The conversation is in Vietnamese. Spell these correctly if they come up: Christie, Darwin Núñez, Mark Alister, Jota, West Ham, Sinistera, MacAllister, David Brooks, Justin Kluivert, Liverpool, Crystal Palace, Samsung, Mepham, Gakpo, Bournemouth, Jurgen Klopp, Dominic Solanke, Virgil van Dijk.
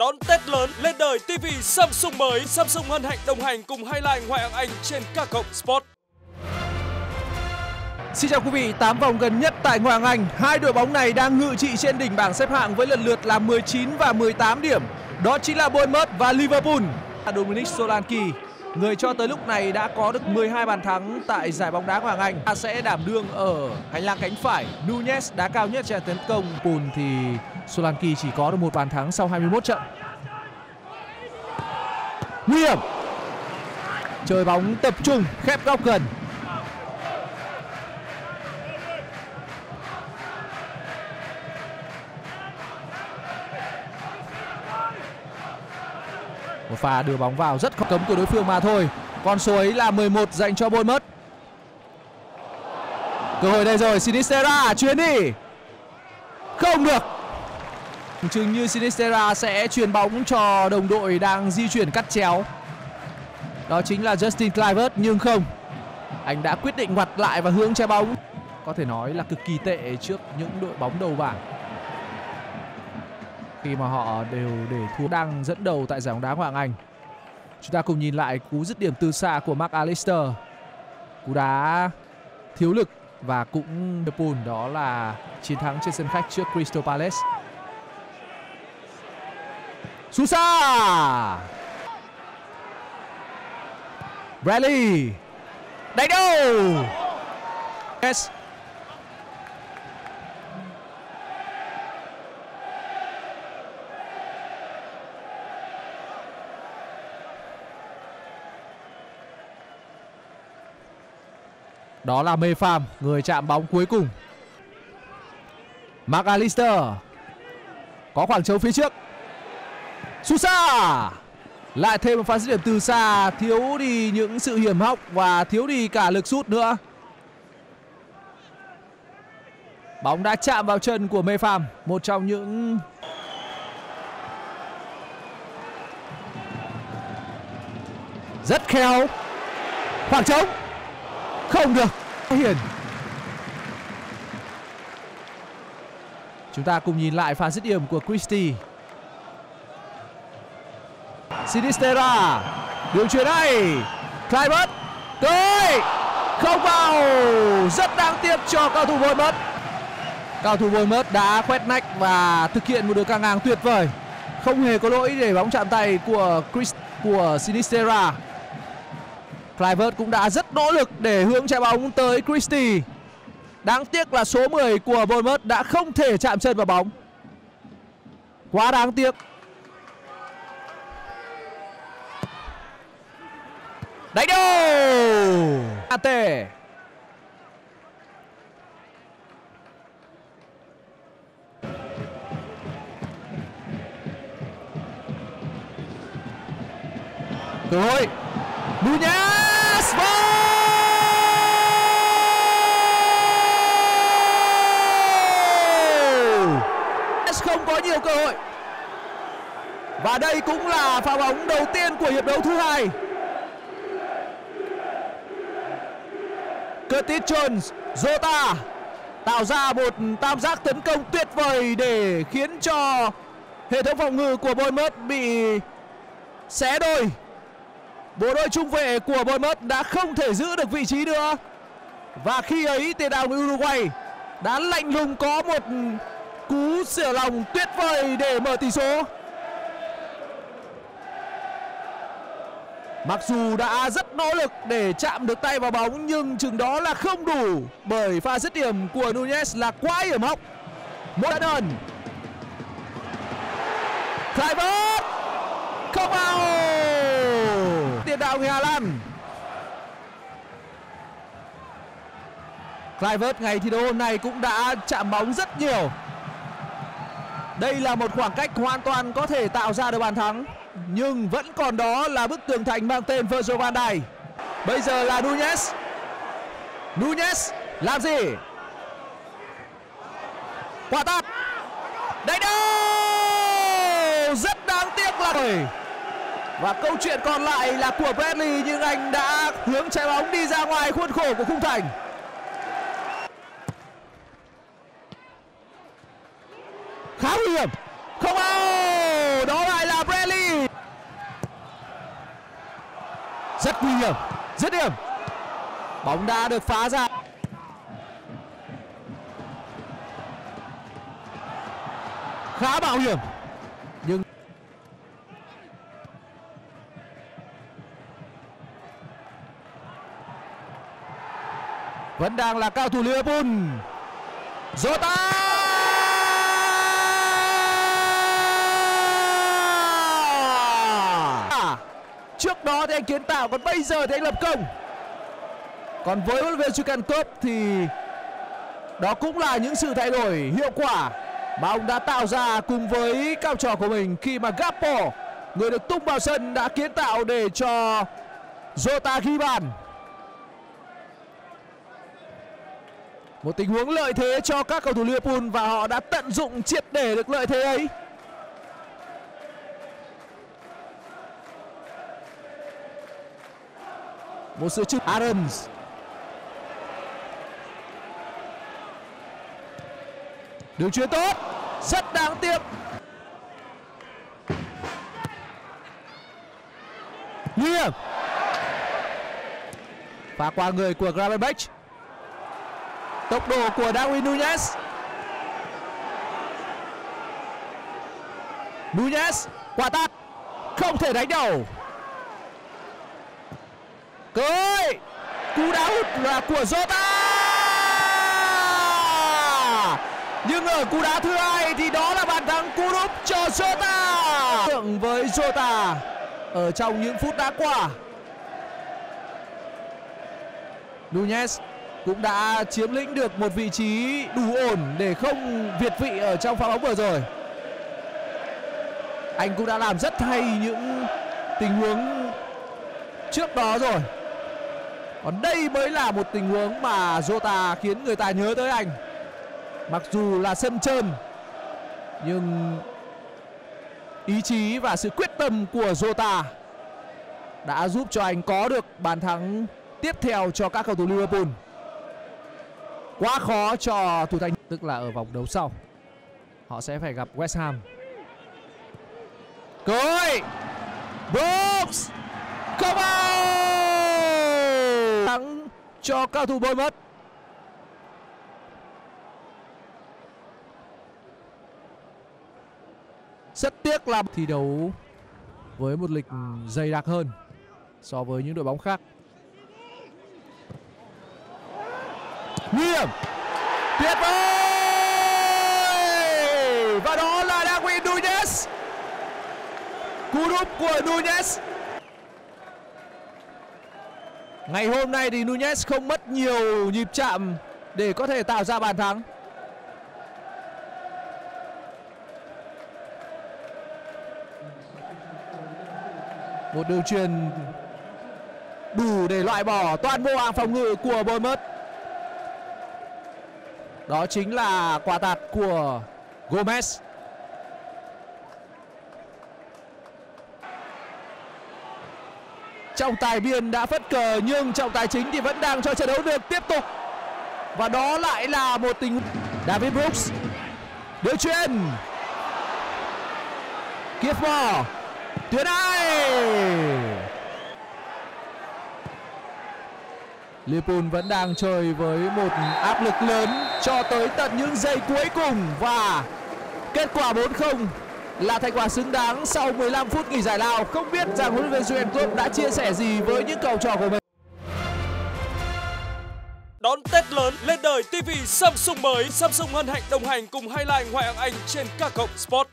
Đón Tết lớn lên đời TV Samsung mới. Samsung hân hạnh đồng hành cùng highlight Ngoại hạng Anh trên các cộng Sport. Xin chào quý vị, 8 vòng gần nhất tại Ngoại hạng Anh, hai đội bóng này đang ngự trị trên đỉnh bảng xếp hạng với lần lượt là 19 và 18 điểm. Đó chính là Bournemouth và Liverpool. Dominic Solanke, người cho tới lúc này đã có được 12 bàn thắng tại giải bóng đá Ngoại hạng Anh, sẽ đảm đương ở hành lang cánh phải. Núñez đá cao nhất trên tấn công. Liverpool thì Solanke chỉ có được một bàn thắng sau 21 trận. Nguy hiểm. Chơi bóng tập trung, khép góc gần. Một pha đưa bóng vào rất khó, cấm của đối phương mà thôi. Con số ấy là 11 dành cho Bournemouth. Cơ hội đây rồi, Sinistera chuyền đi. Không được. Chừng như Sinistera sẽ chuyền bóng cho đồng đội đang di chuyển cắt chéo. Đó chính là Justin Kluivert, nhưng không. Anh đã quyết định ngoặt lại và hướng trái bóng. Có thể nói là cực kỳ tệ trước những đội bóng đầu bảng, khi mà họ đều để thua, đang dẫn đầu tại giải bóng đá Ngoại hạng Anh. Chúng ta cùng nhìn lại cú dứt điểm từ xa của Mark Alister. Cú đá thiếu lực và cũng Liverpool, đó là chiến thắng trên sân khách trước Crystal Palace. Sút xa. Bradley. Đánh đầu. Yes. Đó là Mepham, người chạm bóng cuối cùng. MacAllister có khoảng trống phía trước. Sút xa. Lại thêm một pha dứt điểm từ xa, thiếu đi những sự hiểm hóc và thiếu đi cả lực sút nữa. Bóng đã chạm vào chân của Mepham, một trong những... Rất khéo. Khoảng trống. Không được. Hiền. Chúng ta cùng nhìn lại pha dứt điểm của Christie. Sinistera. Đường chuyền này. Kluivert. Tới. Không vào. Rất đáng tiếc cho cầu thủ Bournemouth. Cầu thủ Bournemouth đã quét nách và thực hiện một đường căng ngang tuyệt vời. Không hề có lỗi để bóng chạm tay của Sinistera. Kluivert cũng đã rất nỗ lực để hướng trái bóng tới Christie. Đáng tiếc là số 10 của Bournemouth đã không thể chạm chân vào bóng. Quá đáng tiếc. Đánh đầu. AT. Cơ hội. Núñez. Không có nhiều cơ hội. Và đây cũng là pha bóng đầu tiên của hiệp đấu thứ hai. Curtis Jones, Jota tạo ra một tam giác tấn công tuyệt vời để khiến cho hệ thống phòng ngự của Bournemouth bị xé đôi. Bộ đôi trung vệ của Bournemouth đã không thể giữ được vị trí nữa. Và khi ấy tiền đạo Uruguay đã lạnh lùng có một cú sửa lòng tuyệt vời để mở tỷ số. Mặc dù đã rất nỗ lực để chạm được tay vào bóng, nhưng chừng đó là không đủ, bởi pha dứt điểm của Núñez là quá hiểm hóc. Một đá đòn. Kluivert. Không vào. Tiền đạo người Hà Lan. Kluivert ngày thi đấu hôm nay cũng đã chạm bóng rất nhiều. Đây là một khoảng cách hoàn toàn có thể tạo ra được bàn thắng, nhưng vẫn còn đó là bức tường thành mang tên Virgil van Dijk. Bây giờ là Núñez. Núñez làm gì? Quả tạt. Đánh đâu. Rất đáng tiếc là rồi. Và câu chuyện còn lại là của Bradley, nhưng anh đã hướng trái bóng đi ra ngoài khuôn khổ của khung thành. Khá nguy hiểm. Không ao. Đó lại là Rất nguy hiểm, dứt điểm. Bóng đã được phá ra. Khá mạo hiểm. Nhưng vẫn đang là cao thủ Liverpool. Jota. Trước đó thì anh kiến tạo, còn bây giờ thì anh lập công. Còn với huấn luyện viên Jurgen Klopp thì đó cũng là những sự thay đổi hiệu quả mà ông đã tạo ra cùng với cao trò của mình, khi mà Gakpo, người được tung vào sân, đã kiến tạo để cho Jota ghi bàn. Một tình huống lợi thế cho các cầu thủ Liverpool và họ đã tận dụng triệt để được lợi thế ấy. Một sự chụp Adams. Đường chuyền tốt, rất đáng tiếc. Nguy hiểm. Phá qua người của Gravenberch. Tốc độ của Darwin Núñez. Núñez quả tạt không thể đánh đầu. Cưới. Cú đá hụt là của Jota. Nhưng ở cú đá thứ hai thì đó là bàn thắng cú đúp cho Jota. Tượng với Jota ở trong những phút đã qua. Núñez cũng đã chiếm lĩnh được một vị trí đủ ổn để không việt vị ở trong pha bóng vừa rồi. Anh cũng đã làm rất hay những tình huống trước đó rồi. Còn đây mới là một tình huống mà Jota khiến người ta nhớ tới anh. Mặc dù là sân trơn, nhưng ý chí và sự quyết tâm của Jota đã giúp cho anh có được bàn thắng tiếp theo cho các cầu thủ Liverpool. Quá khó cho thủ thành, tức là ở vòng đấu sau họ sẽ phải gặp West Ham. Cưới. Brooks. Không vào. Thắng cho cao thủ Bournemouth. Rất tiếc là thi đấu với một lịch dày đặc hơn so với những đội bóng khác. Nguy hiểm. Tuyệt vời. Và đó là Darwin Núñez. Cú đúp của Núñez. Ngày hôm nay thì Núñez không mất nhiều nhịp chạm để có thể tạo ra bàn thắng. Một đường chuyền đủ để loại bỏ toàn bộ hàng phòng ngự của Bournemouth. Đó chính là quả tạt của Gomez. Trọng tài biên đã phất cờ, nhưng trọng tài chính thì vẫn đang cho trận đấu được tiếp tục. Và đó lại là một tình huống. David Brooks. Đường chuyền. Kiefmo. Tuyến hai. Liverpool vẫn đang chơi với một áp lực lớn cho tới tận những giây cuối cùng. Và kết quả 4-0 là thành quả xứng đáng sau 15 phút nghỉ giải lao. Không biết rằng huấn luyện viên Jurgen Klopp đã chia sẻ gì với những cầu trò của mình. Đón Tết lớn lên đời TV Samsung mới. Samsung hân hạnh đồng hành cùng hai làng ngoại hạng Anh trên các cộng Sport.